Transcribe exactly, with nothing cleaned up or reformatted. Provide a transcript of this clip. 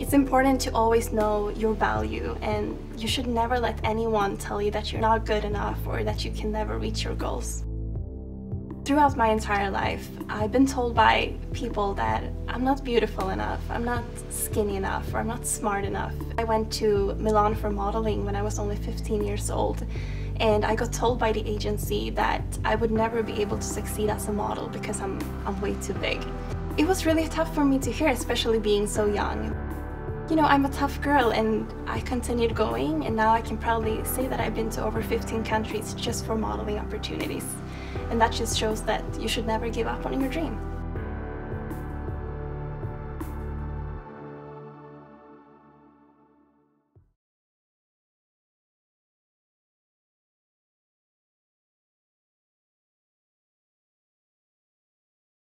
It's important to always know your value, and you should never let anyone tell you that you're not good enough or that you can never reach your goals. Throughout my entire life, I've been told by people that I'm not beautiful enough, I'm not skinny enough, or I'm not smart enough. I went to Milan for modeling when I was only fifteen years old, and I got told by the agency that I would never be able to succeed as a model because I'm, I'm way too big. It was really tough for me to hear, especially being so young. You know, I'm a tough girl, and I continued going, and now I can proudly say that I've been to over fifteen countries just for modeling opportunities. And that just shows that you should never give up on your dream.